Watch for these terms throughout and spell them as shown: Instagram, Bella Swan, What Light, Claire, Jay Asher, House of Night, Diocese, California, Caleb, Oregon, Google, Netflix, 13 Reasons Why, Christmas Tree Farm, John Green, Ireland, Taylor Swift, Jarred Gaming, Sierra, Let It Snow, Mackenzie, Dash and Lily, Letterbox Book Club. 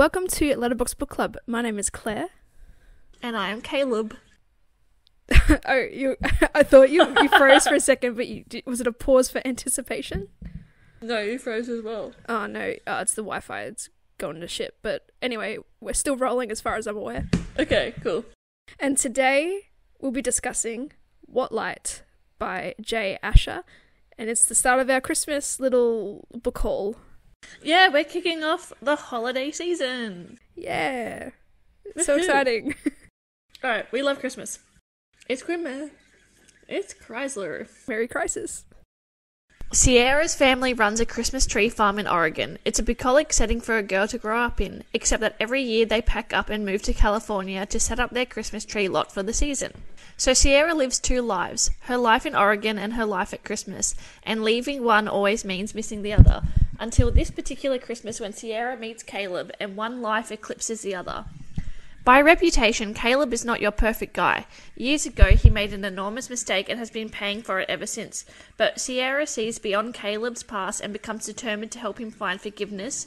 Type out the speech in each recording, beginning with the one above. Welcome to Letterbox Book Club. My name is Claire. And I am Caleb. Oh, I thought you froze for a second, but was it a pause for anticipation? No, you froze as well. Oh, no. It's the Wi-Fi. It's going to shit. But anyway, we're still rolling as far as I'm aware. Okay, cool. And today we'll be discussing What Light by Jay Asher. And it's the start of our Christmas little book haul. Yeah, we're kicking off the holiday season. Yeah. It's so exciting. All right, we love Christmas. It's Christmas. It's Chrysler. Merry Crisis. Sierra's family runs a Christmas tree farm in Oregon. It's a bucolic setting for a girl to grow up in, except that every year they pack up and move to California to set up their Christmas tree lot for the season. So Sierra lives two lives, her life in Oregon and her life at Christmas, and leaving one always means missing the other, until this particular Christmas when Sierra meets Caleb and one life eclipses the other. By reputation, Caleb is not your perfect guy. Years ago, he made an enormous mistake and has been paying for it ever since. But Sierra sees beyond Caleb's past and becomes determined to help him find forgiveness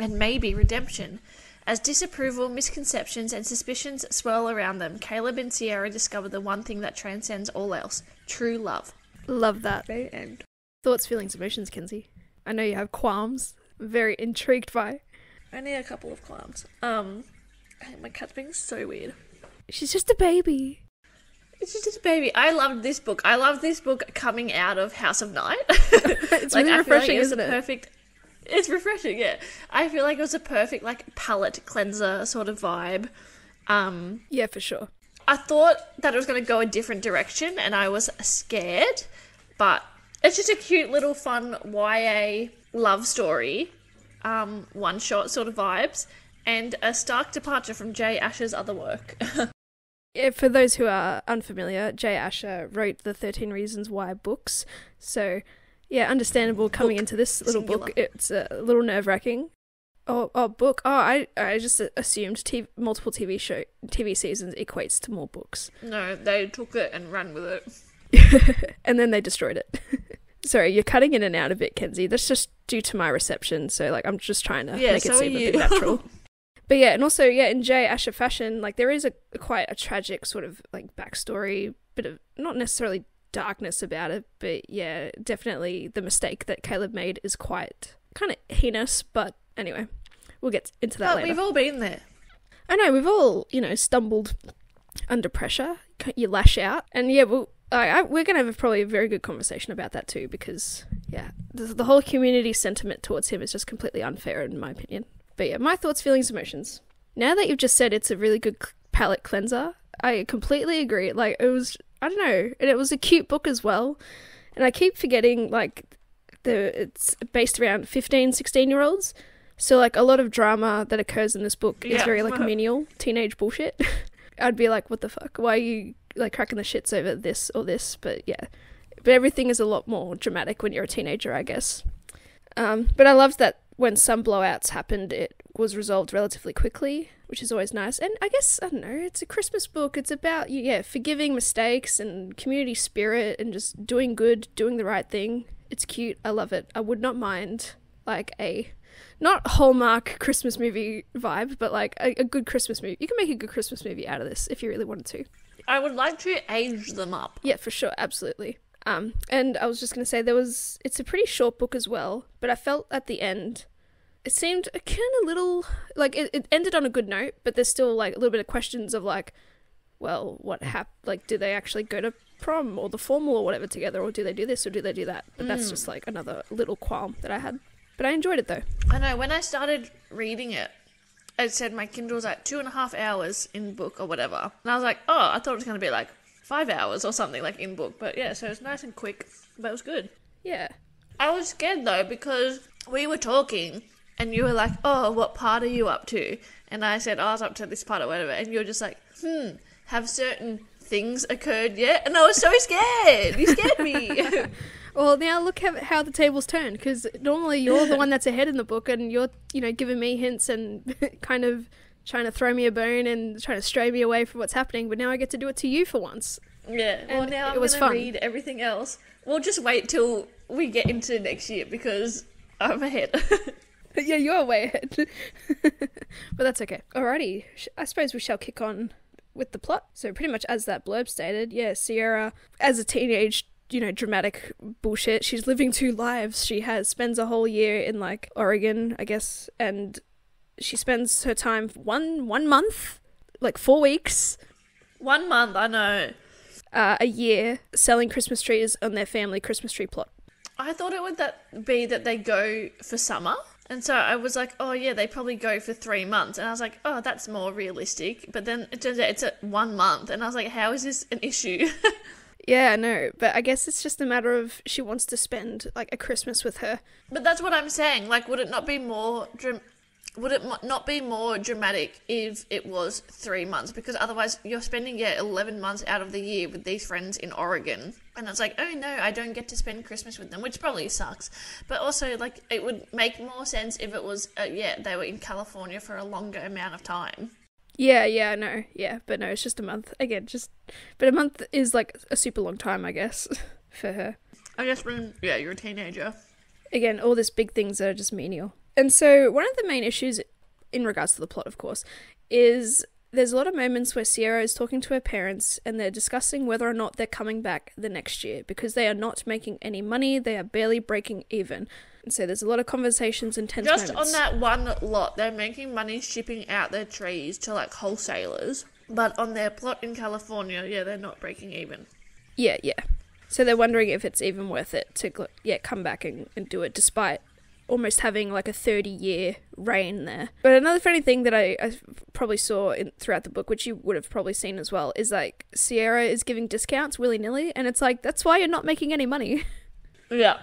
and maybe redemption. As disapproval, misconceptions, and suspicions swirl around them, Caleb and Sierra discover the one thing that transcends all else, true love. Love that. And thoughts, feelings, emotions, Kenzie. I know you have qualms. I'm very intrigued by. I need a couple of qualms. My cat's being so weird. She's just a baby. I loved this book. I loved this book coming out of House of Night. It's really refreshing, isn't it? It's refreshing, yeah. I feel like it was a perfect, palette cleanser sort of vibe. Yeah, for sure. I thought that it was going to go a different direction, and I was scared. But it's just a cute little fun YA love story, one-shot sort of vibes. And a stark departure from Jay Asher's other work. Yeah, for those who are unfamiliar, Jay Asher wrote the 13 Reasons Why books. So, yeah, understandable coming into this little book. It's a little nerve-wracking. Oh, book. Oh, I just assumed multiple TV seasons equates to more books. No, they took it and ran with it. And then they destroyed it. Sorry, you're cutting in and out a bit, Kenzie. That's just due to my reception. So, I'm just trying to make it seem a bit natural. But yeah, and also, yeah, in Jay Asher fashion, there is quite a tragic sort of, backstory, bit of not necessarily darkness about it, but yeah, definitely the mistake that Caleb made is quite kind of heinous, but anyway, we'll get into that later. We've all been there. I know, we've all, stumbled under pressure, you lash out, and yeah, we're going to have probably a very good conversation about that too, because, yeah, the whole community sentiment towards him is just completely unfair in my opinion. But yeah, my thoughts, feelings, emotions. Now that you've just said it's a really good palette cleanser, I completely agree. It was, I don't know, and it was a cute book as well. And I keep forgetting, it's based around 15, 16-year-olds. So, a lot of drama that occurs in this book is very, menial, teenage bullshit. I'd be like, what the fuck? Why are you, cracking the shits over this or this? But yeah. But everything is a lot more dramatic when you're a teenager, I guess. But I loved that. When some blowouts happened, it was resolved relatively quickly, which is always nice. And I guess, I don't know, it's a Christmas book. It's about, forgiving mistakes and community spirit and just doing good, doing the right thing. It's cute. I love it. I would not mind, a not Hallmark Christmas movie vibe, but, a good Christmas movie. You can make a good Christmas movie out of this if you really wanted to. I would like to age them up. Yeah, for sure. Absolutely. And I was just going to say it's a pretty short book as well, but I felt at the end, it seemed a kind of little, it ended on a good note, but there's still a little bit of questions of well, what happened? Do they actually go to prom or the formal or whatever together, or do they do this or do they do that? But that's just another little qualm that I had, but I enjoyed it though. I know when I started reading it, it said my Kindle was 2.5 hours in book or whatever. And I was like, oh, I thought it was going to be 5 hours or something in book, but yeah, so it's nice and quick, but it was good. Yeah. I was scared though because we were talking and you were like, oh, what part are you up to? And I said, I was up to this part or whatever, and you were just like, have certain things occurred yet? And I was so scared. You scared me. Well, now look how the tables turned, because normally you're the one that's ahead in the book and you're, giving me hints and kind of trying to throw me a bone and trying to stray me away from what's happening, but now I get to do it to you for once. Yeah, well, and now I'm going to read everything else. We'll just wait till we get into next year because I'm ahead. Yeah, you're way ahead. But that's okay. Alrighty, I suppose we shall kick on with the plot. So pretty much as that blurb stated, yeah, Sierra, as a teenage, you know, dramatic bullshit, she's living two lives. She spends a whole year in, like, Oregon, I guess, and she spends her time one month, like 4 weeks. 1 month, I know. A year selling Christmas trees on their family Christmas tree plot. I thought it would be that they go for summer. And so I was like, oh, yeah, they probably go for 3 months. And I was like, oh, that's more realistic. But then it turns out it's at 1 month. And I was like, how is this an issue? Yeah, I know. But I guess it's just a matter of she wants to spend, like, a Christmas with her. But that's what I'm saying. Like, would it not be more dramatic if it was 3 months? Because otherwise you're spending, 11 months out of the year with these friends in Oregon. And it's like, oh no, I don't get to spend Christmas with them, which probably sucks. But also, like, it would make more sense if it was, they were in California for a longer amount of time. Yeah, I know. Yeah, but no, it's just a month. Again, but a month is, like, a super long time, I guess, for her. I guess when, you're a teenager. Again, all these big things are just menial. And so one of the main issues in regards to the plot, of course, is there's a lot of moments where Sierra is talking to her parents and they're discussing whether or not they're coming back the next year because they are not making any money. They are barely breaking even. And so there's a lot of conversations and tense moments. Just on that one lot, they're making money shipping out their trees to, like, wholesalers. But on their plot in California, they're not breaking even. Yeah. So they're wondering if it's even worth it to, come back and do it despite almost having, like, a 30-year reign there. But another funny thing that I probably saw throughout the book, which you would have probably seen as well, is, like, Sierra is giving discounts willy-nilly, and it's like, that's why you're not making any money. Yeah.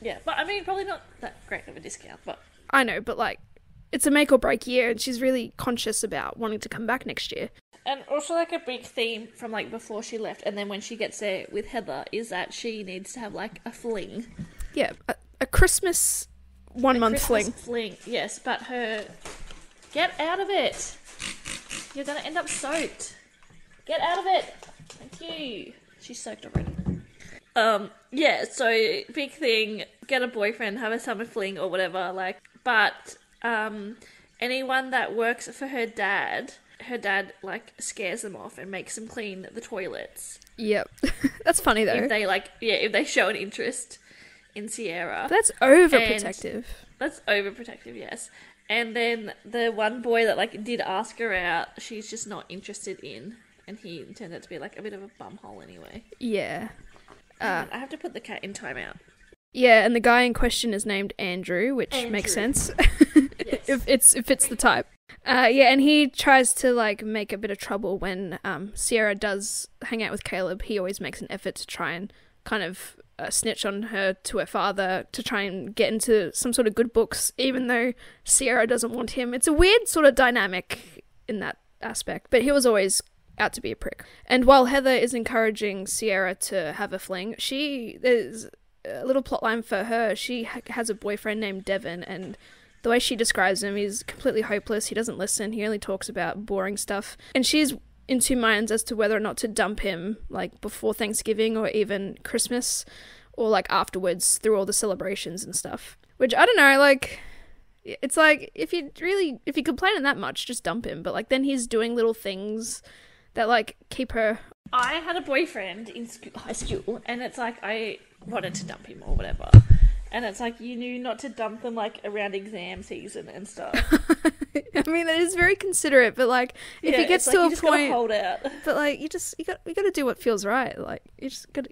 Yeah, but I mean, probably not that great of a discount, but... I know, but, like, it's a make-or-break year, and she's really conscious about wanting to come back next year. And also, like, a big theme from, like, before she left, and then when she gets there with Heather, is that she needs to have, like, a fling. Yeah, a Christmas one-month fling. Yes, but her... Get out of it! You're going to end up soaked. Get out of it! Thank you. She's soaked already. So big thing, get a boyfriend, have a summer fling or whatever, like. But anyone that works for her dad, like, scares them off and makes them clean the toilets. Yep. That's funny, though. If they, if they show an interest... in Sierra. That's overprotective. That's overprotective, yes. And then the one boy that, like, did ask her out, she's just not interested in, and he turned out to be, like, a bit of a bumhole anyway. Yeah. I have to put the cat in timeout. Yeah, and the guy in question is named Andrew, which makes sense. Yes. if it's the type. And he tries to, like, make a bit of trouble when Sierra does hang out with Caleb. He always makes an effort to try and kind of snitch on her to her father to try and get into some sort of good books, even though Sierra doesn't want him. It's a weird sort of dynamic in that aspect, but he was always out to be a prick. And while Heather is encouraging Sierra to have a fling, there's a little plotline for her. She has a boyfriend named Devin, and the way she describes him, he's completely hopeless. He doesn't listen. He only talks about boring stuff. And she's in two minds as to whether or not to dump him, like, before Thanksgiving or even Christmas, or, like, afterwards through all the celebrations and stuff. Which, I don't know, like, it's like, if you complain that much, just dump him. But, like, then he's doing little things that, like, keep her... I had a boyfriend in high school, and it's like, I wanted to dump him or whatever. And it's like, you knew not to dump them, like, around exam season and stuff. I mean, that is very considerate, but, like, if it gets to a point... hold out. But, like, you gotta do what feels right. Like, you just gotta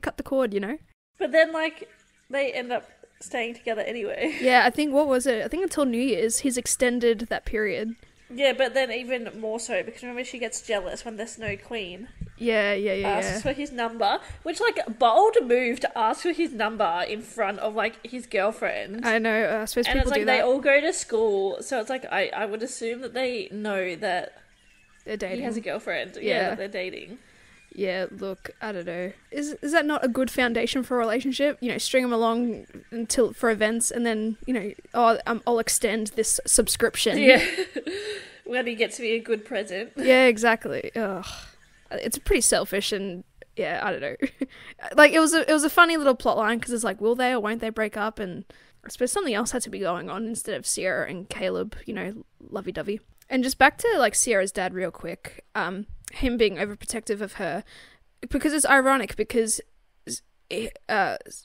cut the cord, you know? But then, like, they end up staying together anyway. Yeah, I think until New Year's, he's extended that period. Yeah, but then even more so, because remember she gets jealous when there's no queen. Yeah. Asks for his number, which, like, bold move to ask for his number in front of, like, his girlfriend. I know, I suppose people do that. And it's like, they all go to school, so it's like, I would assume that they know that they're dating. He has a girlfriend. Yeah, that they're dating. Yeah, look, I don't know. Is that not a good foundation for a relationship? You know, string them along for events, and then, you know, I'll extend this subscription. Yeah, when he gets me a good present. Yeah, exactly. Ugh. It's pretty selfish, and yeah, I don't know. Like, it was a funny little plot line because it's like, will they or won't they break up? And I suppose something else had to be going on instead of Sierra and Caleb, you know, lovey-dovey. And just back to, like, Sierra's dad real quick, him being overprotective of her, because it's ironic because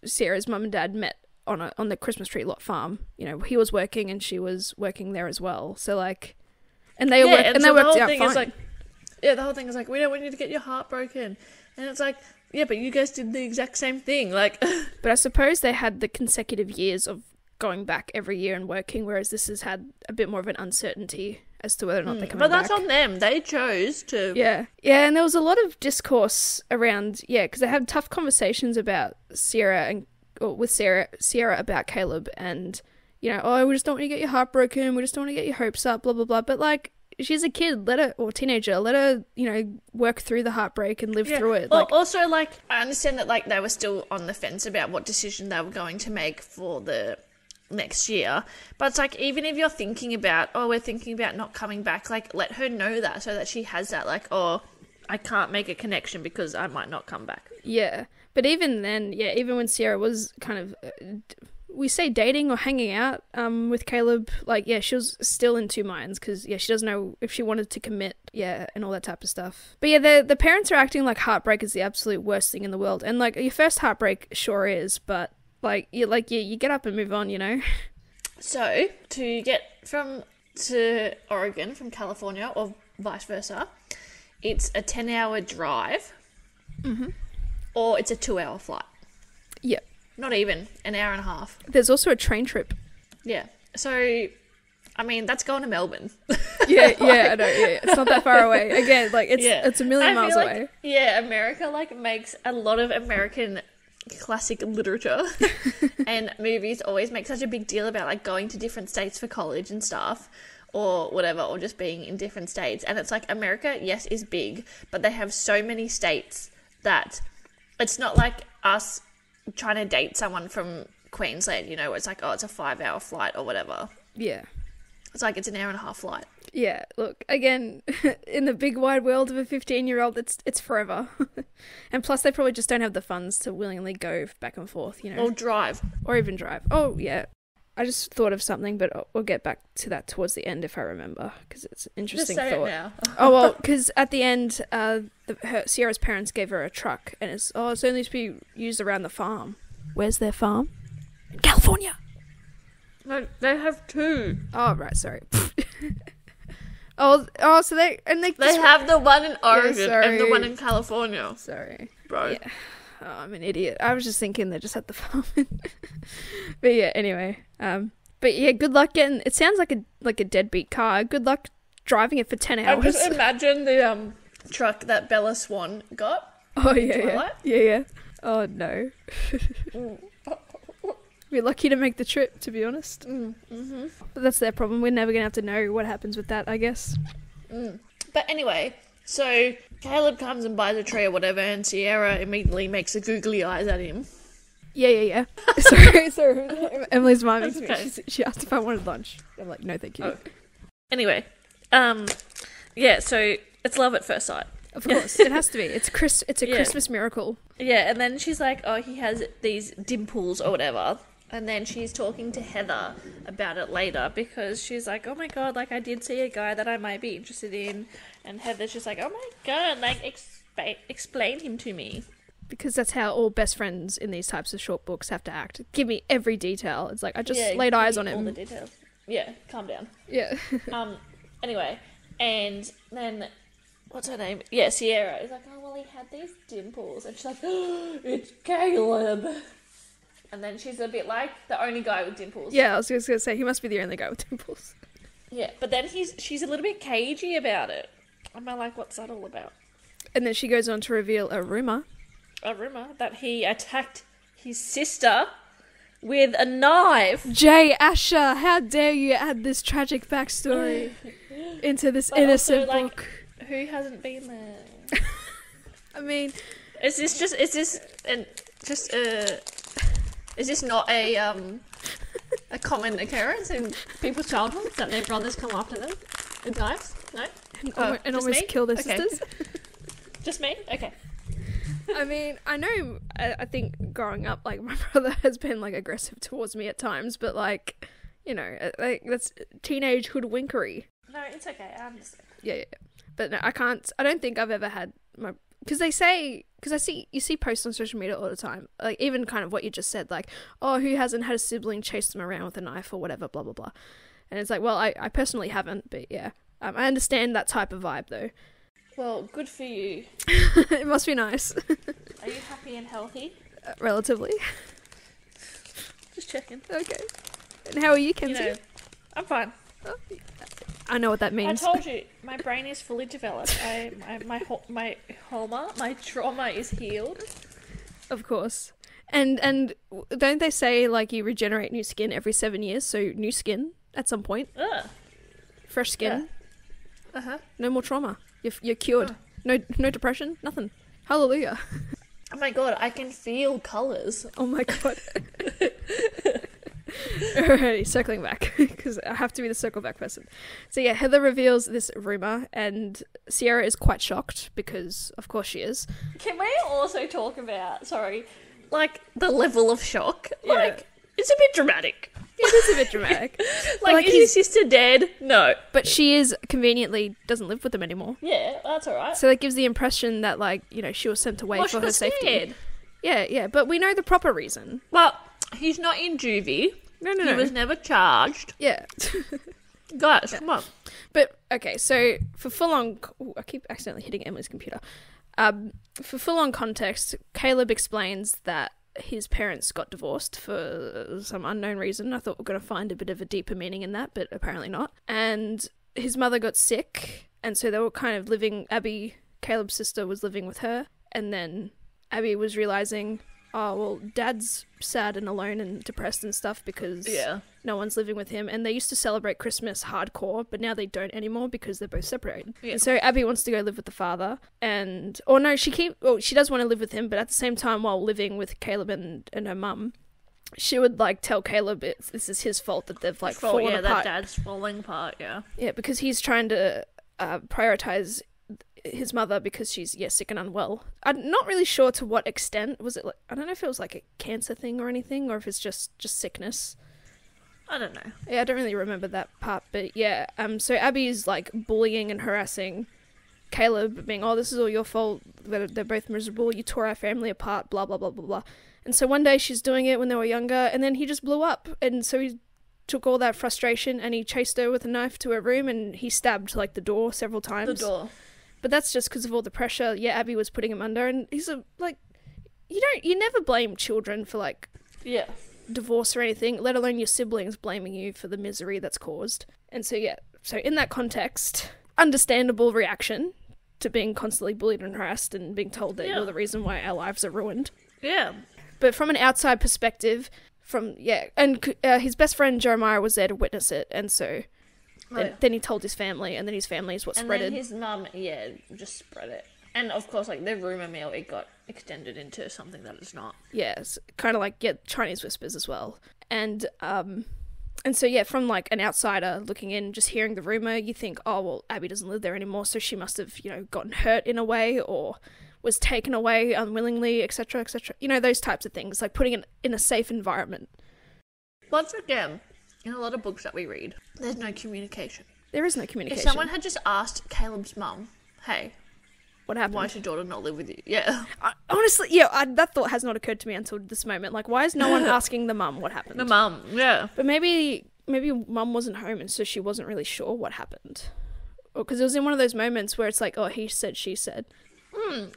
Sierra's mum and dad met on the Christmas Tree farm. You know, he was working and she was working there as well. So, like, and they worked, and so they worked out fine. The whole thing is like, we don't want you to get your heart broken. And it's like, yeah, but you guys did the exact same thing. Like, but I suppose they had the consecutive years of going back every year and working, whereas this has had a bit more of an uncertainty as to whether or not they come back. But that's on them. They chose to. Yeah. Yeah, and there was a lot of discourse around, because they had tough conversations about Sierra about Caleb and, you know, oh, we just don't want you to get your heart broken. We just don't want to get your hopes up, blah, blah, blah. But, like, she's a kid, teenager, let her, you know, work through the heartbreak and live through it. Well, also, like, I understand that, like, they were still on the fence about what decision they were going to make for the next year. But it's like, even if you're thinking about, oh, we're thinking about not coming back, like, let her know that so that she has that, like, oh, I can't make a connection because I might not come back. Yeah. But even then, even when Sierra was kind of... we say dating or hanging out with Caleb, like, she was still in two minds because, she doesn't know if she wanted to commit, and all that type of stuff. But, the parents are acting like heartbreak is the absolute worst thing in the world. And, like, your first heartbreak sure is, but, you get up and move on, you know? So, to get to Oregon from California or vice versa, it's a 10-hour drive or it's a 2-hour flight. Yep. Not even an hour and a half. There's also a train trip. Yeah. So, I mean, that's going to Melbourne. I know. Yeah, it's not that far away. Again, like it's a million miles away. America makes a lot of American classic literature and movies always make such a big deal about going to different states for college and stuff or whatever, or just being in different states. And it's like America, yes, is big, but they have so many states that it's not like us trying to date someone from Queensland, you know, it's like, oh, it's a 5-hour flight or whatever. Yeah. It's like, it's an hour and a half flight. Yeah, look, again, in the big wide world of a 15-year-old, it's forever. And plus, they probably just don't have the funds to willingly go back and forth, you know. Or drive. Or even drive. Oh, yeah. I just thought of something, but we'll get back to that towards the end if I remember, because it's an interesting thought. Just say it now. Oh, well, because at the end, Sierra's parents gave her a truck, and it's only to be used around the farm. Where's their farm? California. No, they have two. Oh, right, sorry. oh, so they have the one in Oregon and the one in California. Sorry, bro. Yeah. Oh, I'm an idiot. I was just thinking they just had the farm. But anyway. But good luck getting... It sounds like a deadbeat car. Good luck driving it for 10 hours. I just imagine the truck that Bella Swan got. Oh, yeah. Oh, no. We're lucky to make the trip, to be honest. But that's their problem. We're never going to have to know what happens with that, I guess. But anyway... So Caleb comes and buys a tree or whatever, and Sierra immediately makes the googly eyes at him. Yeah. Sorry. Emily's mom asked me. She asked if I wanted lunch. I'm like, no, thank you. Oh. Anyway, so it's love at first sight. Of course, it has to be. It's a Christmas miracle. Yeah, and then she's like, oh, he has these dimples or whatever. And then she's talking to Heather about it later because she's like, oh, my God, I did see a guy that I might be interested in. And Heather's just like, oh, my God, explain him to me. Because that's how all best friends in these types of short books have to act. Give me every detail. It's like, I just laid eyes on him. All the details. Yeah, calm down. Yeah. Anyway, and then... What's her name? Yeah, Sierra is like, oh, well, he had these dimples. And she's like, oh, it's Caleb. And then she's a bit like the only guy with dimples. Yeah, I was just going to say, he must be the only guy with dimples. Yeah, but then she's a little bit cagey about it. I'm like, what's that all about? And then she goes on to reveal a rumour. A rumour that he attacked his sister with a knife. Jay Asher, how dare you add this tragic backstory into this innocent book. Who hasn't been there? I mean... Is this not a common occurrence in people's childhoods that their brothers come after them with knives? No? And almost kill their sisters? Just me? Okay. I mean, I know, I think growing up, like, my brother has been, like, aggressive towards me at times, but, like, you know, like, that's teenage hoodwinkery. No, it's okay. I understand. Yeah, yeah. But no, I can't, I don't think I've ever had my, because they say, because I see, you see posts on social media all the time, like, even kind of what you just said, like, oh, who hasn't had a sibling chase them around with a knife or whatever, blah, blah, blah. And it's like, well, I personally haven't, but yeah. I understand that type of vibe, though. Well, good for you. It must be nice. Are you happy and healthy? Relatively. Just checking. Okay. And how are you, Kenzie? You know, I'm fine. Oh, I know what that means. I told you, my brain is fully developed. My Homer, my trauma is healed. Of course. And don't they say, like, you regenerate new skin every 7 years, so new skin at some point? Ugh. Fresh skin. Yeah. Uh-huh. No more trauma. You're cured. Oh. No depression. Nothing. Hallelujah. Oh my god, I can feel colours. Oh my god. Alrighty, circling back, because I have to be the circle back person. So yeah, Heather reveals this rumour and Sierra is quite shocked because of course she is. Can we also talk about, sorry, like the level of shock? Yeah. Like, it's a bit dramatic. It is a bit dramatic. like is his sister dead? No. But she is conveniently doesn't live with them anymore. Yeah, that's all right. So that gives the impression that, like, you know, she was sent away for her safety. Yeah, yeah. But we know the proper reason. Well, he's not in juvie. No. He was never charged. Yeah. Guys, come on. But, okay, so for full-on... I keep accidentally hitting Emily's computer. For full-on context, Caleb explains that his parents got divorced for some unknown reason. I thought we were going to find a bit of a deeper meaning in that, but apparently not. And his mother got sick, and so they were kind of living... Abby, Caleb's sister, was living with her, and then Abby was realising, oh, well, Dad's sad and alone and depressed and stuff because no one's living with him. And they used to celebrate Christmas hardcore, but now they don't anymore because they're both separated. Yeah. And so Abby wants to go live with the father. And, or no, she does want to live with him, but at the same time while living with Caleb and her mum, she would, like, tell Caleb this is his fault that they've, like, fallen apart. Yeah, that dad's falling apart, yeah. Yeah, because he's trying to prioritise his mother because she's sick and unwell. I'm not really sure to what extent. Was it like, I don't know if it was like a cancer thing or anything, or if it's just sickness. I don't know. Yeah, I don't really remember that part, but yeah. So Abby's like bullying and harassing Caleb, being, oh, this is all your fault. They're both miserable. You tore our family apart. Blah blah blah blah blah. And so one day she's doing it when they were younger, and then he just blew up, and so he took all that frustration and he chased her with a knife to her room, and he stabbed like the door several times. The door. But that's just because of all the pressure, Abby was putting him under. And he's like, you never blame children for, like, divorce or anything, let alone your siblings blaming you for the misery that's caused. And so, so in that context, understandable reaction to being constantly bullied and harassed and being told that you're the reason why our lives are ruined. Yeah. But from an outside perspective, his best friend Jeremiah was there to witness it, and so... Then he told his family, and then his family is what spread it. And then his mum, just spread it. And, of course, like, the rumour mill, it got extended into something that it's not. Yeah, it's kind of like, Chinese whispers as well. And so, from, like, an outsider looking in, just hearing the rumour, you think, oh, well, Abby doesn't live there anymore, so she must have, gotten hurt in a way, or was taken away unwillingly, etc., etc. You know, those types of things, like putting it in a safe environment. Once again... in a lot of books that we read, there's no communication. There is no communication. If someone had just asked Caleb's mum, hey, what happened? Why does your daughter not live with you? Yeah. Honestly, that thought has not occurred to me until this moment. Like, why is no one asking the mum what happened? The mum, But maybe mum wasn't home, and so she wasn't really sure what happened. Because it was in one of those moments where it's like, oh, he said, she said.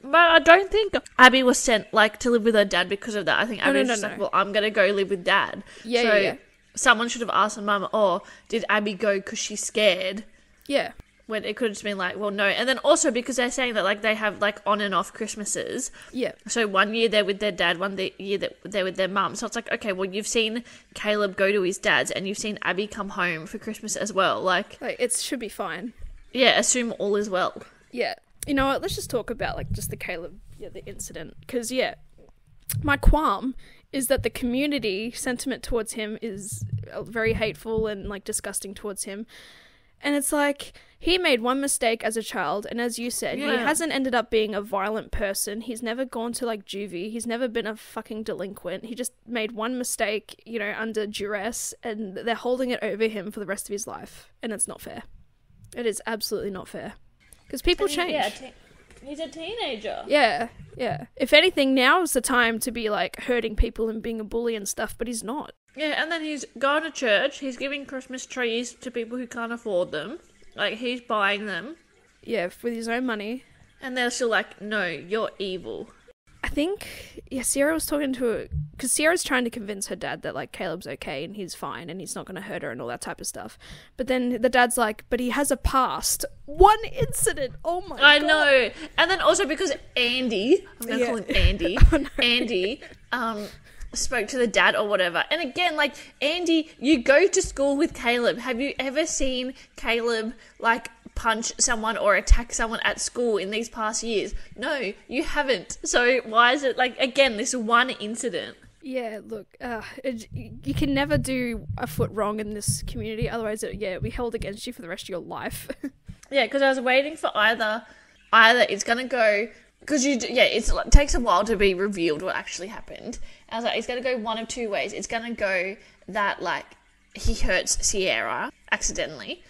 But I don't think Abby was sent, like, to live with her dad because of that. I think Abby was just like, well, I'm going to go live with dad. Yeah, so, yeah. Someone should have asked her mum, oh, did Abby go because she's scared? Yeah. When it could have just been like, well, no. And then also because they're saying that, like, they have, like, on and off Christmases. Yeah. So one year they're with their dad, one year they're with their mum. So it's like, okay, well, you've seen Caleb go to his dad's and you've seen Abby come home for Christmas as well. Like it should be fine. Yeah, assume all is well. Yeah. You know what, let's just talk about, like, just the Caleb, the incident. Because, my qualm is that the community sentiment towards him is very hateful and, like, disgusting towards him. And it's like, he made one mistake as a child, and as you said, he hasn't ended up being a violent person. He's never gone to, like, juvie. He's never been a fucking delinquent. He just made one mistake, you know, under duress, and they're holding it over him for the rest of his life. And it's not fair. It is absolutely not fair. Because people change. Yeah, he's a teenager. Yeah, yeah. If anything, now is the time to be, like, hurting people and being a bully and stuff, but he's not. Yeah, and then he's gone to church. He's giving Christmas trees to people who can't afford them. Like, he's buying them. Yeah, with his own money. And they're still like, no, you're evil. I think, yeah, Sierra was talking to... Because Sierra's trying to convince her dad that, like, Caleb's okay and he's fine and he's not going to hurt her and all that type of stuff. But then the dad's like, but he has a past. One incident! Oh, my God. I know. And then also because Andy... I'm going to call him Andy. Oh, no. Andy, spoke to the dad or whatever. And again, like, Andy, you go to school with Caleb. Have you ever seen Caleb, like, punch someone or attack someone at school in these past years? No, you haven't. So why is it, like, again, this one incident? Yeah, look, you can never do a foot wrong in this community. Otherwise, it'll be held against you for the rest of your life. Yeah, because I was waiting for either it's going to go... Because it takes a while to be revealed what actually happened. I was like, it's going to go one of two ways. It's going to go that, like, he hurts Sierra accidentally,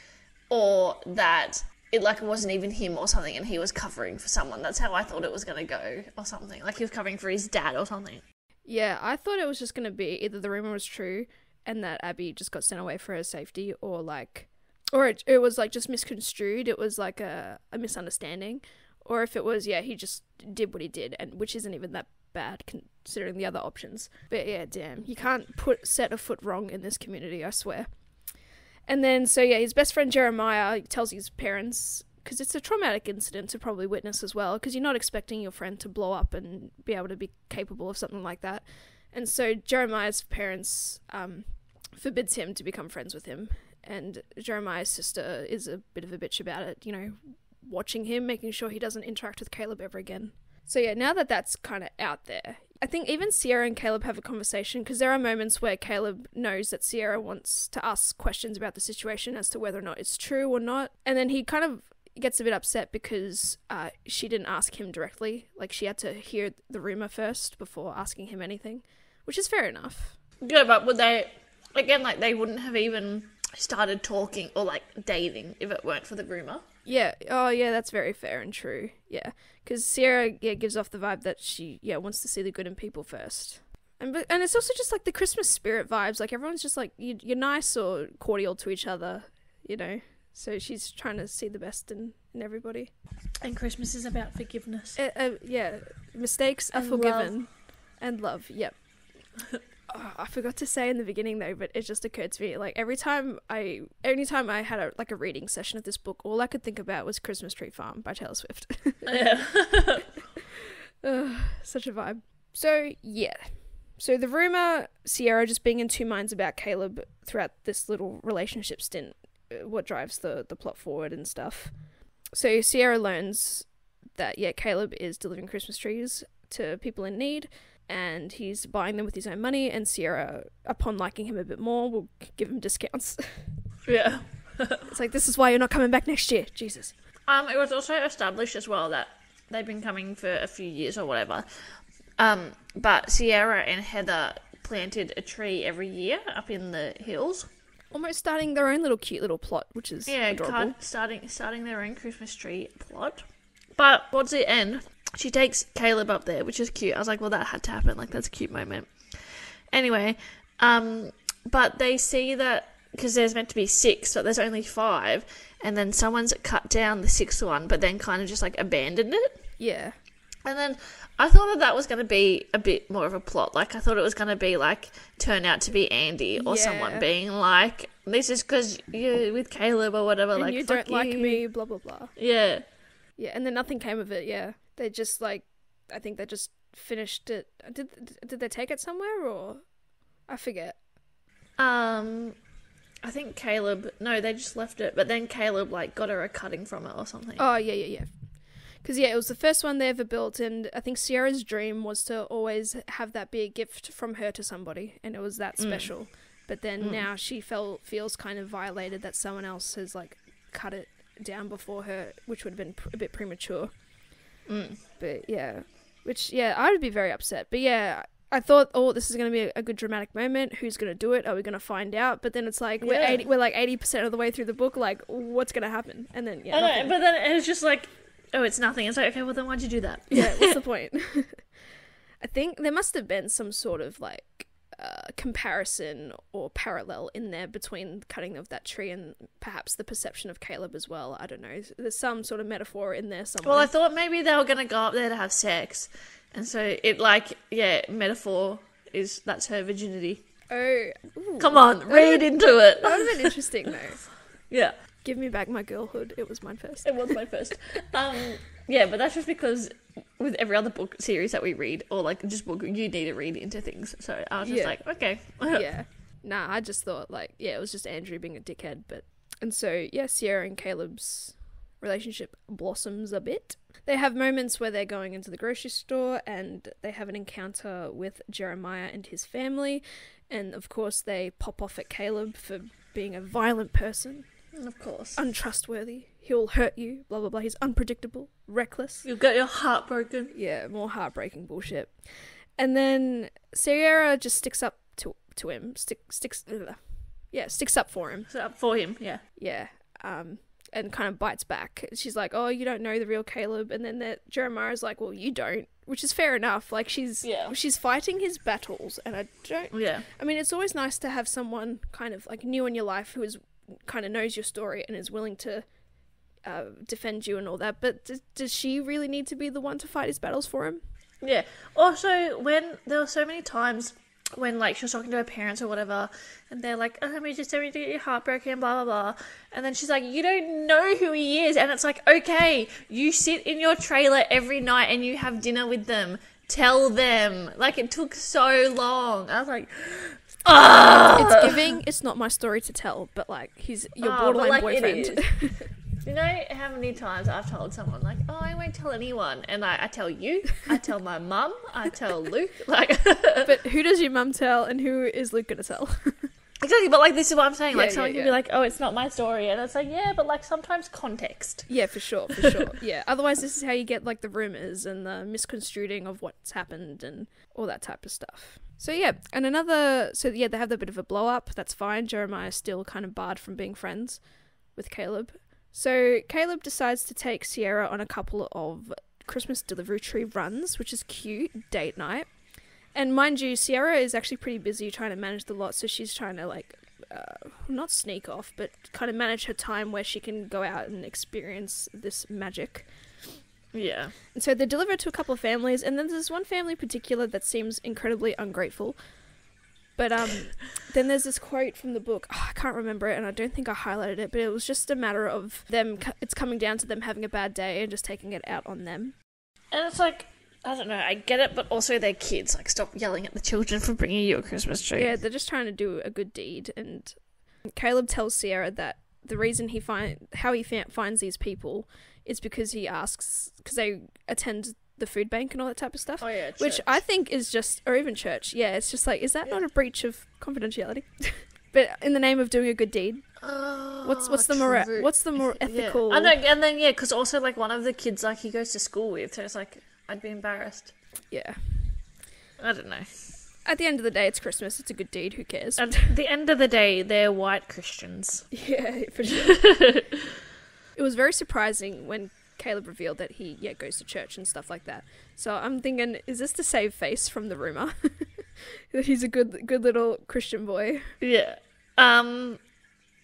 or that it, like, it wasn't even him or something and he was covering for someone. That's how I thought it was going to go, or something. Like, he was covering for his dad or something. Yeah, I thought it was just going to be either the rumor was true and that Abby just got sent away for her safety, or, like, or it was, like, just misconstrued. It was, like, a misunderstanding. Or if it was, he just did what he did, and which isn't even that bad considering the other options. But yeah, damn, you can't set a foot wrong in this community, I swear. And then, so yeah, his best friend Jeremiah tells his parents, because it's a traumatic incident to probably witness as well, because you're not expecting your friend to blow up and be able to be capable of something like that. And so Jeremiah's parents forbids him to become friends with him, and Jeremiah's sister is a bit of a bitch about it, you know, watching him, making sure he doesn't interact with Caleb ever again. So yeah, now that's kind of out there, I think even Sierra and Caleb have a conversation, because there are moments where Caleb knows that Sierra wants to ask questions about the situation as to whether or not it's true or not, and then he kind of gets a bit upset because she didn't ask him directly. Like, she had to hear the rumor first before asking him anything, which is fair enough. Yeah, but would they, again, like, they wouldn't have even started talking or, like, dating if it weren't for the rumor. Yeah, oh yeah, that's very fair and true, yeah. Because Sierra, gives off the vibe that she, wants to see the good in people first. And it's also just, like, the Christmas spirit vibes. Like, everyone's just, like, you're nice or cordial to each other, you know. So she's trying to see the best in everybody. And Christmas is about forgiveness. Mistakes are forgiven. And love, yep. Oh, I forgot to say in the beginning though, but it just occurred to me, like, anytime I had a reading session of this book, all I could think about was Christmas Tree Farm by Taylor Swift. Yeah. Such a vibe. So the rumor, Sierra just being in two minds about Caleb throughout this little relationship stint, what drives the plot forward and stuff. So Sierra learns that Caleb is delivering Christmas trees to people in need, and he's buying them with his own money, and Sierra, upon liking him a bit more, will give him discounts. Yeah. It's like, this is why you're not coming back next year. Jesus. It was also established as well that they've been coming for a few years or whatever. But Sierra and Heather planted a tree every year up in the hills. Almost starting their own little cute little plot, which is adorable. Starting their own Christmas tree plot. But towards the end, she takes Caleb up there, which is cute. I was like, well, that had to happen. Like, that's a cute moment. Anyway, but they see that, because there's meant to be 6, but there's only 5, and then someone's cut down the 6th one, but then kind of just, like, abandoned it. Yeah. And then I thought that was going to be a bit more of a plot. Like, I thought it was going to be, like, turn out to be Andy or someone being like, this is because you're with Caleb or whatever. And like, you don't like me, blah, blah, blah. Yeah. Yeah, and then nothing came of it, They just, like, I think they just finished it. Did they take it somewhere, or I forget? I think Caleb, no, they just left it, but then Caleb, like, got her a cutting from it or something. Oh, yeah. Because, it was the first one they ever built, and I think Sierra's dream was to always have that be a gift from her to somebody, and it was that special. But then now she feels kind of violated that someone else has, like, cut it down before her, which would have been a bit premature. Mm. But yeah, which, yeah, I would be very upset. But yeah, I thought, oh, this is going to be a good dramatic moment. Who's going to do it? Are we going to find out? But then it's like, we're like 80% of the way through the book. Like, what's going to happen? And then, yeah. I know, but then it was just like, oh, it's nothing. It's like, okay, well, then why'd you do that? Yeah, what's the point? I think there must have been some sort of like comparison or parallel in there between the cutting of that tree and perhaps the perception of Caleb as well. I don't know. There's some sort of metaphor in there somewhere. Well, I thought maybe they were going to go up there to have sex. And so it, like, yeah, metaphor is, that's her virginity. Oh. Ooh. Come on, read into it. That would have been interesting, though. Yeah. Give me back my girlhood. It was mine first. It was mine first. Yeah, but that's just because with every other book series that we read, or, like, just book, you need to read into things. So I was just like, okay. Yeah. Nah, I just thought, like, yeah, it was just Andrew being a dickhead. But, and so, yeah, Sierra and Caleb's relationship blossoms a bit. They have moments where they're going into the grocery store and they have an encounter with Jeremiah and his family, and of course they pop off at Caleb for being a violent person. And of course. Untrustworthy. He'll hurt you. Blah, blah, blah. He's unpredictable. Reckless. You'll get your heart broken. Yeah, more heartbreaking bullshit. And then Sierra just sticks up to him. Sticks up for him. Sticks up for him, yeah. Yeah. And kind of bites back. She's like, oh, you don't know the real Caleb. And then Jeremiah's like, well, you don't, which is fair enough. Like, she's fighting his battles, and I don't... Yeah. I mean, it's always nice to have someone kind of, like, new in your life who is kind of knows your story and is willing to defend you and all that, but does she really need to be the one to fight his battles for him? Yeah. Also, when there were so many times when, like, she was talking to her parents or whatever, and they're like, oh, we just don't need to get your heart broken, blah, blah, blah. And then she's like, you don't know who he is. And it's like, okay, you sit in your trailer every night and you have dinner with them. Tell them. Like, it took so long. I was like, oh! It's giving, it's not my story to tell, but, like, he's your borderline boyfriend. You know how many times I've told someone, like, oh, I won't tell anyone. And I tell you, I tell my mum, I tell Luke. Like, but who does your mum tell and who is Luke going to tell? Exactly, but, like, this is what I'm saying. Like, someone can be like, oh, it's not my story. And it's like, yeah, but, like, sometimes context. Yeah, for sure. Yeah, otherwise this is how you get, like, the rumours and the misconstruing of what's happened and all that type of stuff. So, yeah, and they have a bit of a blow-up. That's fine. Jeremiah's still kind of barred from being friends with Caleb. So Caleb decides to take Sierra on a couple of Christmas delivery tree runs, which is cute, date night. And mind you, Sierra is actually pretty busy trying to manage the lot, so she's trying to, like, not sneak off, but kind of manage her time where she can go out and experience this magic. Yeah. And so they deliver to a couple of families, and then there's one family in particular that seems incredibly ungrateful. But then there's this quote from the book. Oh, I can't remember it, and I don't think I highlighted it, but it was just a matter of them. It's coming down to them having a bad day and just taking it out on them. And it's like, I don't know, I get it, but also they're kids. Like, stop yelling at the children for bringing you a Christmas tree. Yeah, they're just trying to do a good deed. And Caleb tells Sierra that the reason he finds these people is because he asks, because they attend the food bank and all that type of stuff. Oh, yeah, church. Which I think is just, or even church. Yeah, it's just like, is that not a breach of confidentiality? But in the name of doing a good deed, what's the more ethical? Yeah. I know, and then because also, like, one of the kids, like, he goes to school with, so it's like, I'd be embarrassed. Yeah, I don't know. At the end of the day, it's Christmas. It's a good deed. Who cares? At the end of the day, they're white Christians. Yeah, for sure. It was very surprising when Caleb revealed that he goes to church and stuff like that. So I'm thinking, is this to save face from the rumor that he's a good little Christian boy? Yeah. And,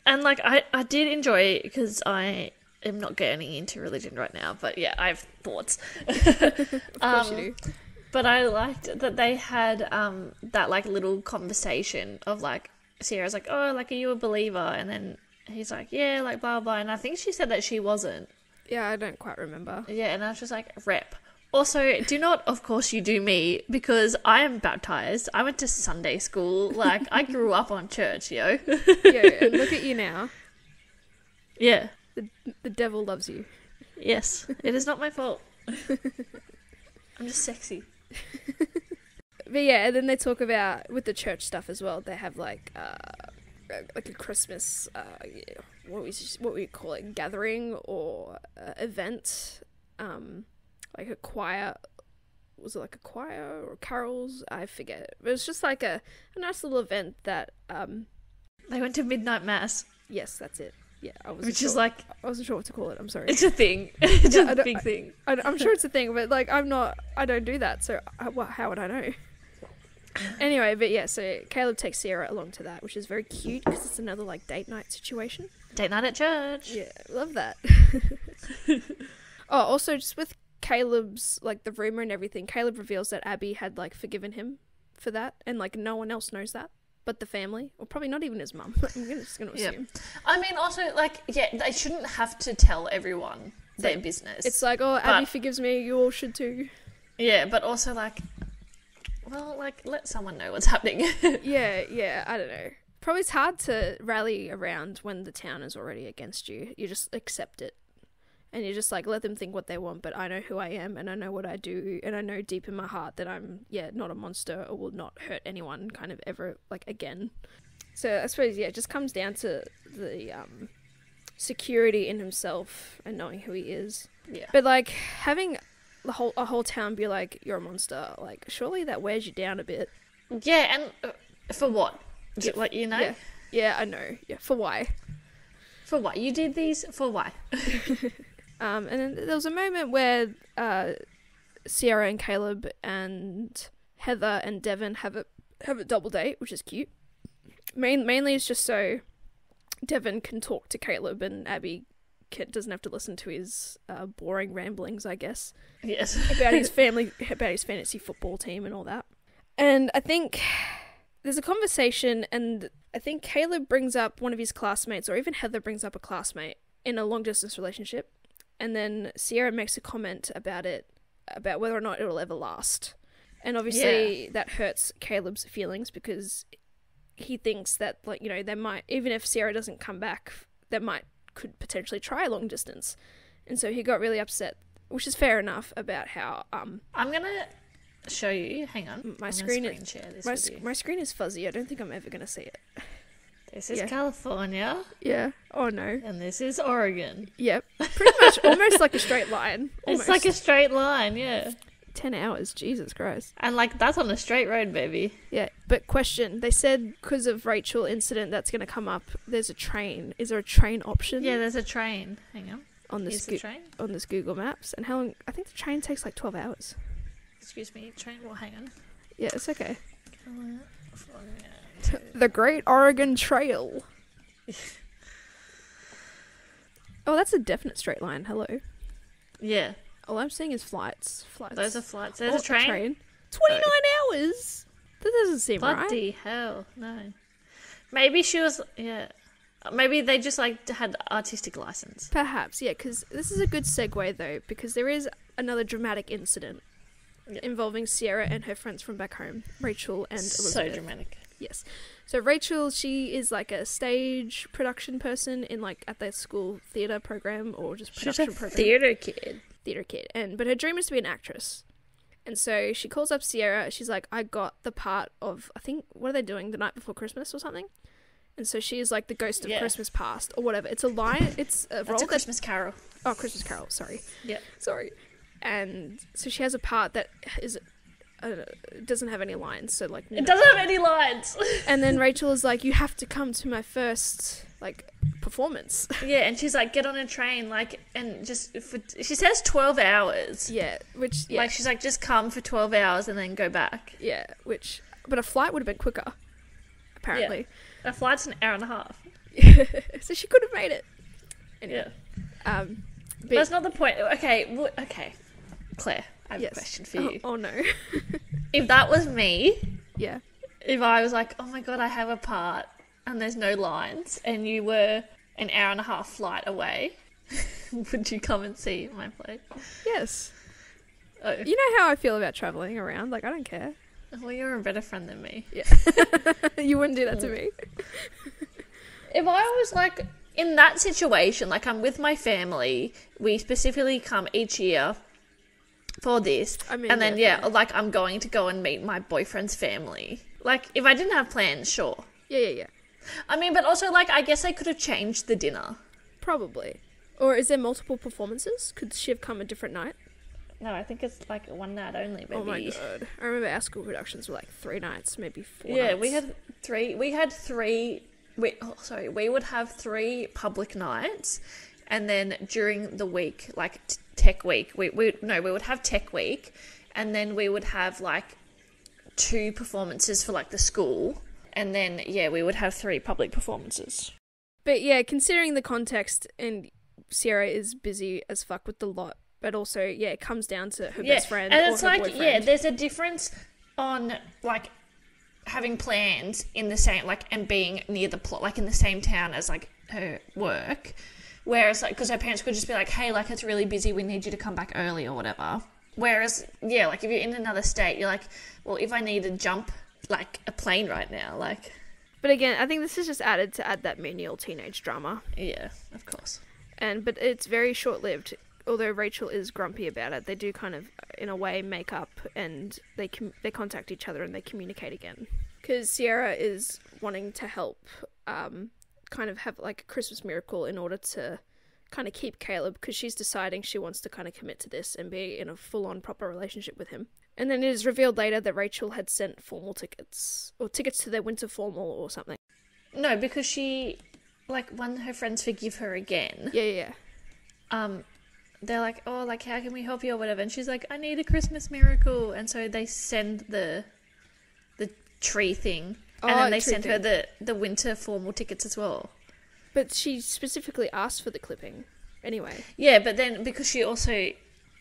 like, I did enjoy it because I am not getting into religion right now, but yeah, I have thoughts. Of course you do. But I liked that they had that, like, little conversation of, like, Sierra's like, oh, like, are you a believer? And then he's like, yeah, like, blah, blah. And I think she said that she wasn't. Yeah, I don't quite remember. Yeah, and I was just like, rep. Also, do not, of course you do me, because I am baptised. I went to Sunday school. Like, I grew up on church, yo. And look at you now. Yeah. The devil loves you. Yes, it is not my fault. I'm just sexy. But yeah, and then they talk about, with the church stuff as well, they have, like, like a Christmas, what we call it, gathering or event, like a choir. Was it like a choir or carols? I forget. It was just like a nice little event that they went to midnight mass. Yes, that's it. Yeah, I wasn't sure what to call it. I'm sorry. It's a thing. It's a big thing. I'm sure it's a thing, but like I don't do that. So how would I know? Anyway, but yeah, so Caleb takes Sierra along to that, which is very cute because it's another like date night situation. Date night at church. Yeah, love that. Oh, also just with Caleb's like the rumor and everything, Caleb reveals that Abby had like forgiven him for that, and like no one else knows that but the family, or probably not even his mum. I'm just going to assume. Yeah. I mean, also like they shouldn't have to tell everyone their business. It's like, oh, Abby forgives me, you all should too. Yeah, but also like, well, like, let someone know what's happening. yeah, I don't know. Probably it's hard to rally around when the town is already against you. You just accept it. And you just, like, let them think what they want, but I know who I am and I know what I do and I know deep in my heart that I'm, not a monster or will not hurt anyone kind of ever, like, again. So I suppose, it just comes down to the security in himself and knowing who he is. Yeah. But, like, having... a whole town be like, you're a monster, like surely that wears you down a bit. Yeah, and for what? Yeah. Like, yeah, I know. Yeah, for why? For why? You did these for why? And then there was a moment where Sierra and Caleb and Heather and Devon have a double date, which is cute. Mainly it's just so Devon can talk to Caleb and Abby Kit doesn't have to listen to his boring ramblings, I guess. Yes. About his fantasy football team and all that. And I think there's a conversation, and I think Caleb brings up one of his classmates, or even Heather brings up a classmate in a long-distance relationship, and then Sierra makes a comment about it, about whether or not it'll ever last. And obviously that hurts Caleb's feelings because he thinks that, like, they might, even if Sierra doesn't come back, that might could potentially try long distance, and so he got really upset, which is fair enough. About how I'm gonna show you. Hang on, my screen is fuzzy. I don't think I'm ever gonna see it. This is California. Yeah. Oh no. And this is Oregon. Yep. Pretty much, almost like a straight line. Almost. It's like a straight line. Yeah. 10 hours. Jesus Christ. And like that's on a straight road, baby. Yeah. But question, they said because of Rachel incident that's going to come up, there's a train. Is there a train option? Yeah, there's a train. Hang on. On this Google Maps. And how long? I think the train takes like 12 hours. Excuse me, train? Well, hang on. Yeah, it's okay. The Great Oregon Trail. Oh, that's a definite straight line. Hello. Yeah. All I'm seeing is flights. Those are flights. There's a train. 29 hours? That doesn't seem right. Bloody hell, no. Maybe she was, maybe they just, like, had artistic license. Perhaps, yeah, because this is a good segue, though, because there is another dramatic incident involving Sierra and her friends from back home, Rachel and Elizabeth. So dramatic. Yes. So Rachel, she is, like, a stage production person in, like, at their school theatre program or just production program. She's a theatre kid. But her dream is to be an actress. And so she calls up Sierra. She's like, I got the part of, I think, what are they doing? The Night Before Christmas or something? And so she is like the ghost of Christmas past or whatever. It's a line. It's a role. It's a Christmas Carol. Oh, Christmas Carol. Sorry. Yeah. Sorry. And so she has a part that is doesn't have any lines. So like it doesn't have any lines. And then Rachel is like, you have to come to my first performance. Yeah, and she's like, get on a train, like, and just she says 12 hours. Yeah, which like she's like, just come for 12 hours and then go back. Yeah, which but a flight would have been quicker, apparently. Yeah. A flight's an hour and a half. So she could have made it. Anyway, yeah. But that's not the point. Okay, okay. Claire, I have a question for you. Oh no. If that was me, if I was like, oh my god, I have a part and there's no lines, and you were an hour and a half flight away, would you come and see my play? Yes. Oh. You know how I feel about travelling around? Like, I don't care. Well, you're a better friend than me. Yeah. You wouldn't do that to me. If I was, like, in that situation, like, I'm with my family, we specifically come each year for this, I mean, and then, like, I'm going to go and meet my boyfriend's family. Like, if I didn't have plans, sure. Yeah. I mean, but also, like, I guess I could have changed the dinner. Probably. Or is there multiple performances? Could she have come a different night? No, I think it's like one night only, maybe. Oh my god. I remember our school productions were like 3 nights, maybe 4 nights. Yeah, we had three. We would have 3 public nights, and then during the week, like tech week, we would have tech week, and then we would have like 2 performances for like the school, and then yeah, we would have 3 public performances. But yeah, considering the context, and Sierra is busy as fuck with the lot, but also yeah, it comes down to her best friend and it's like boyfriend. Yeah, there's a difference on like having plans in the same, like, and being near the plot, like in the same town as like her work, whereas like, because her parents could just be like, hey, like, it's really busy, we need you to come back early or whatever, whereas yeah, like if you're in another state, you're like, well, if I need to jump like a plane right now, like. But again, I think this is just added to add that menial teenage drama. Yeah, of course. And but it's very short-lived, although Rachel is grumpy about it. They do kind of, in a way, make up, and they contact each other and they communicate again. Because Sierra is wanting to help kind of have like a Christmas miracle in order to kind of keep Caleb, because she's deciding she wants to kind of commit to this and be in a full-on proper relationship with him. And then it is revealed later that Rachel had sent formal tickets, or tickets to their winter formal or something. No, because she, like, when her friends forgive her again. Yeah. They're like, oh, like, how can we help you or whatever? And she's like, I need a Christmas miracle. And so they send the tree thing. And then they send her the winter formal tickets as well. But she specifically asked for the clipping anyway. Yeah, but then because she also,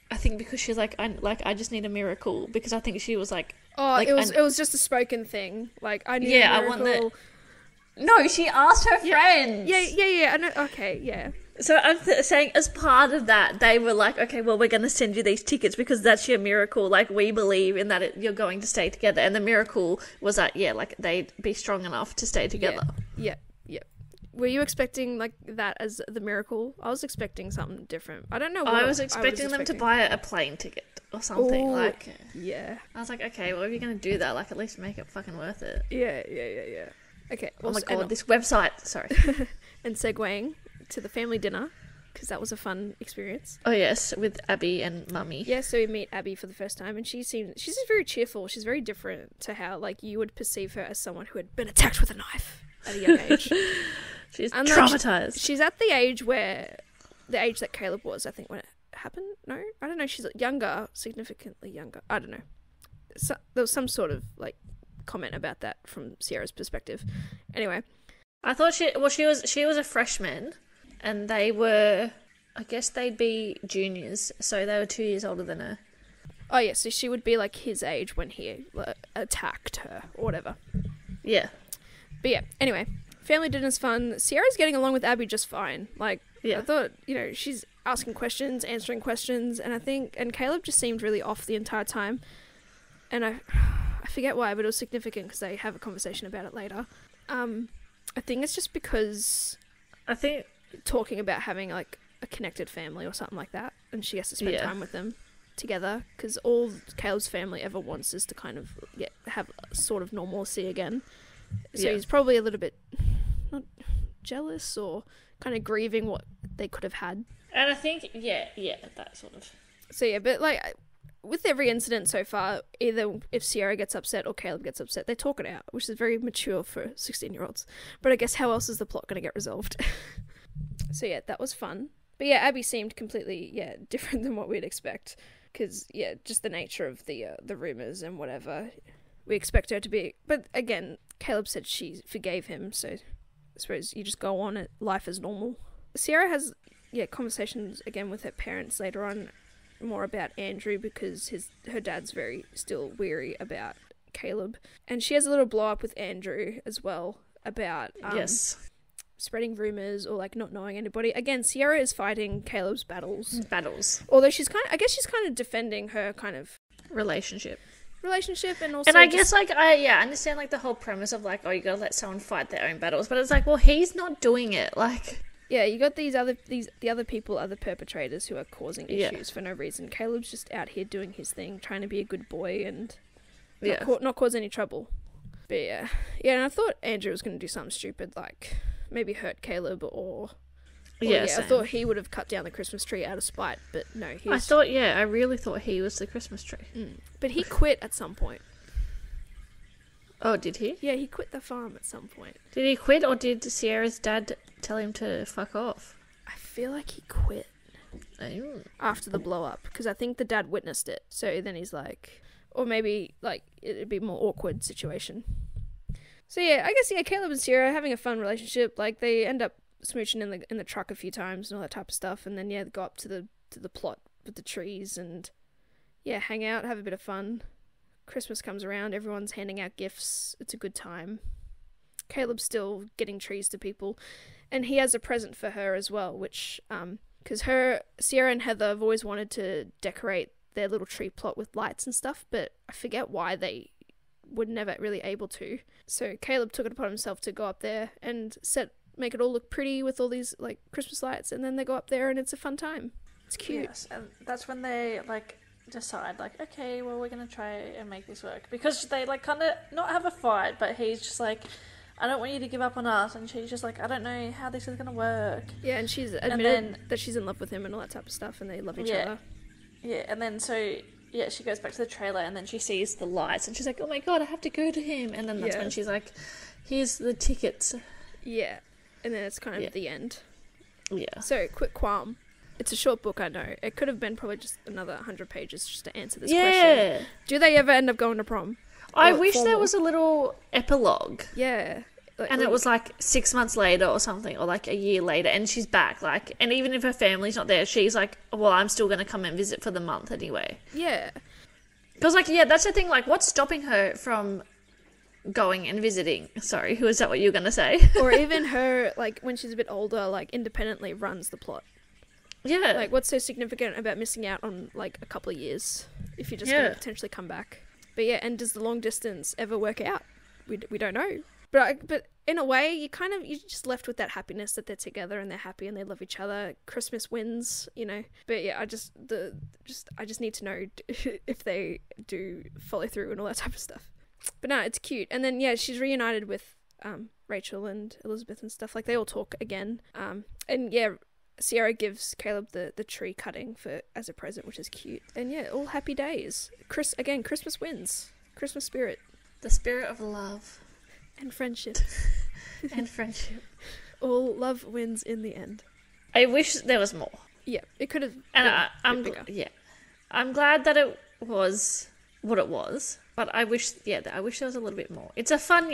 I think because she's like, I just need a miracle. Because I think she was like... Oh, like, it was just a spoken thing. Like, I need a miracle. I want that. No, she asked her friends. Yeah. I know. Okay, yeah. So I'm saying as part of that, they were like, okay, well, we're going to send you these tickets because that's your miracle. Like, we believe in that you're going to stay together. And the miracle was that, yeah, like, they'd be strong enough to stay together. Yeah. Were you expecting, like, that as the miracle? I was expecting something different. I don't know what I was expecting them to buy a plane ticket or something. Ooh, like, yeah. I was like, okay, well, if you're going to do that, like, at least make it fucking worth it. Yeah. Okay. Oh, my God, this website. Sorry. And segueing to the family dinner, because that was a fun experience. Oh yes, with Abby and Mummy. Yeah, so we meet Abby for the first time, and she's just very cheerful. She's very different to how like you would perceive her as someone who had been attacked with a knife at a young age. She's traumatized. She's at the age that Caleb was, I think, when it happened. No, I don't know. She's younger, significantly younger. I don't know. So, there was some sort of like comment about that from Sierra's perspective. Anyway, I thought she was a freshman. And they were, I guess they'd be juniors, so they were 2 years older than her. Oh, yeah, so she would be, like, his age when he attacked her or whatever. Yeah. But, yeah, anyway, family dinner's fun. Sierra's getting along with Abby just fine. Like, yeah. I thought, you know, she's asking questions, answering questions, and I think... And Caleb just seemed really off the entire time. And I forget why, but it was significant because they have a conversation about it later. I think it's just because... I think... talking about having like a connected family or something like that, and she has to spend time with them together, because all Caleb's family ever wants is to kind of have sort of normalcy again, so he's probably a little bit not jealous or kind of grieving what they could have had. And I think that sort of, so yeah, but like with every incident so far, either if Sierra gets upset or Caleb gets upset, they talk it out, which is very mature for 16-year-olds, but I guess how else is the plot going to get resolved? So, yeah, that was fun. But, yeah, Abby seemed completely, different than what we'd expect. Because, just the nature of the rumours and whatever. We expect her to be... But, again, Caleb said she forgave him. So, I suppose you just go on. Life is normal. Sierra has, conversations, again, with her parents later on. More about Andrew, because her dad's very still weary about Caleb. And she has a little blow-up with Andrew as well about... spreading rumors or like not knowing anybody. Again, Sierra is fighting Caleb's battles, although she's kind of defending her kind of relationship, and also, and I guess like I understand like the whole premise of like, oh, you gotta let someone fight their own battles, but it's like, well, he's not doing it, like, yeah, you got the other perpetrators who are causing issues for no reason. Caleb's just out here doing his thing, trying to be a good boy and not cause any trouble. But yeah, and I thought Andrew was going to do something stupid, like maybe hurt Caleb or... I thought he would have cut down the Christmas tree out of spite, but no. I really thought he was the Christmas tree. Mm. But he quit at some point. Oh, did he? Yeah, he quit the farm at some point. Did he quit, or did Sierra's dad tell him to fuck off? I feel like he quit after the blow-up, because I think the dad witnessed it. So then he's like... Or maybe, like, it'd be a more awkward situation. So, yeah, I guess, yeah, Caleb and Sierra are having a fun relationship. Like, they end up smooching in the truck a few times and all that type of stuff, and then they go up to the plot with the trees and hang out, have a bit of fun. Christmas comes around, everyone's handing out gifts. It's a good time. Caleb's still getting trees to people, and he has a present for her as well, which because Sierra and Heather have always wanted to decorate their little tree plot with lights and stuff, but I forget why they were never really able to. So Caleb took it upon himself to go up there and make it all look pretty with all these like Christmas lights, and then they go up there and it's a fun time. It's cute. Yes, and that's when they like decide like, okay, well, we're gonna try and make this work, because they like kind of not have a fight, but he's just like, I don't want you to give up on us, and she's just like, I don't know how this is gonna work. Yeah, and she's admitted that she's in love with him and all that type of stuff, and they love each other. Yeah, and then she goes back to the trailer, and then she sees the lights, and she's like, oh my god, I have to go to him, and then that's when she's like, here's the tickets. Yeah. And then it's kind of the end. Yeah. So, quick qualm. It's a short book, I know. It could have been probably just another 100 pages just to answer this question. Do they ever end up going to prom? I wish there was a little epilogue. Yeah. And it was like 6 months later or something, or like a year later, and she's back. Like, and even if her family's not there, she's like, well, I'm still going to come and visit for the month anyway. Yeah. Because, like, yeah, that's the thing. Like, what's stopping her from... going and visiting. Sorry, who is that what you were going to say? Or even her, like, when she's a bit older, like, independently runs the plot. Yeah. Like, what's so significant about missing out on, like, a couple of years if you're just going to potentially come back? But, yeah, and does the long distance ever work out? We don't know. But in a way, you're just left with that happiness that they're together and they're happy and they love each other. Christmas wins, you know. But, yeah, I just need to know if they do follow through and all that type of stuff. But no, it's cute. And then, yeah, she's reunited with Rachel and Elizabeth and stuff. Like, they all talk again. And, yeah, Sierra gives Caleb the tree cutting as a present, which is cute. And, yeah, all happy days. Christmas wins. Christmas spirit. The spirit of love. And friendship. All love wins in the end. I wish there was more. Yeah, it could have been bigger. Yeah. I'm glad that it was what it was. But I wish there was a little bit more. It's a fun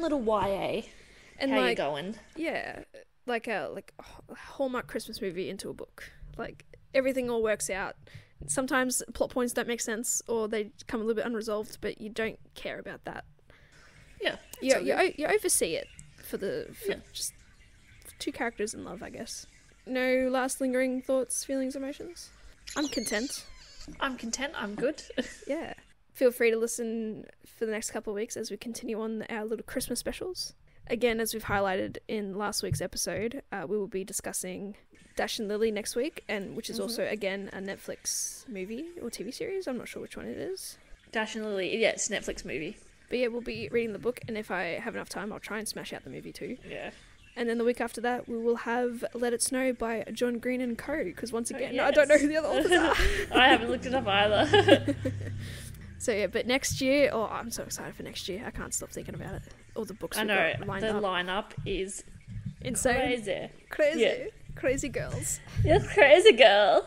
little YA. And how you going? Yeah, like a Hallmark Christmas movie into a book. Like, everything all works out. Sometimes plot points don't make sense, or they come a little bit unresolved, but you don't care about that. Yeah, you oversee it for just two characters in love, I guess. No last lingering thoughts, feelings, emotions. I'm content. I'm good. Yeah. Feel free to listen for the next couple of weeks as we continue on our little Christmas specials. Again, as we've highlighted in last week's episode, we will be discussing Dash and Lily next week, and which is also, again, a Netflix movie or TV series. I'm not sure which one it is. Dash and Lily. Yeah, it's a Netflix movie. But yeah, we'll be reading the book, and if I have enough time, I'll try and smash out the movie too. Yeah. And then the week after that, we will have Let It Snow by John Green and co, because once again, I don't know who the other authors are. I haven't looked it up either. So, yeah, but next year... Oh, I'm so excited for next year. I can't stop thinking about it. All the books lined up. The lineup is insane. Crazy. Yeah. Crazy girls. You're crazy girl.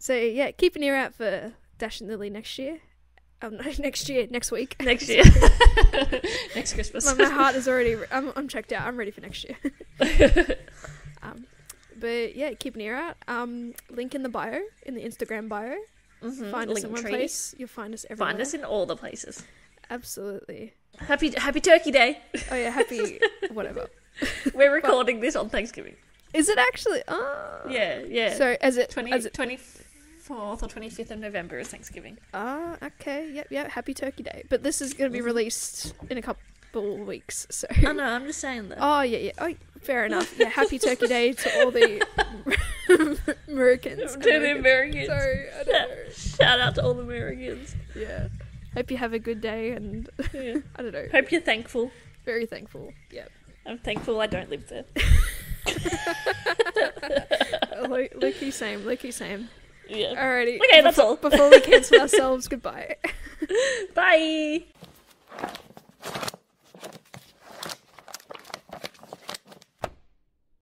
So, yeah, keep an ear out for Dash and Lily next year. Next week. Next year. Next Christmas. My heart is already... I'm checked out. I'm ready for next year. But, yeah, keep an ear out. Link in the bio, in the Instagram bio. Mm-hmm. Find us in one place. You'll find us everywhere. Find us in all the places. Absolutely. Happy Turkey Day. Oh yeah, happy whatever. We're recording this on Thanksgiving. Is it actually? Oh. Yeah, yeah. So is it 24th or 25th of November is Thanksgiving. Ah, okay. Yep. Happy Turkey Day. But this is going to be released in a couple weeks. So. Oh no, I'm just saying that. Oh yeah. Oh, fair enough. Yeah. Happy Turkey Day to all the. Americans. To the Americans. Sorry, I don't know. Shout out to all the Americans. Yeah. Hope you have a good day, and yeah. I don't know. Hope you're thankful. Very thankful. Yep. I'm thankful I don't live there. Lucky same. Yeah. Alrighty. Okay, that's all. Before we cancel ourselves, goodbye. Bye.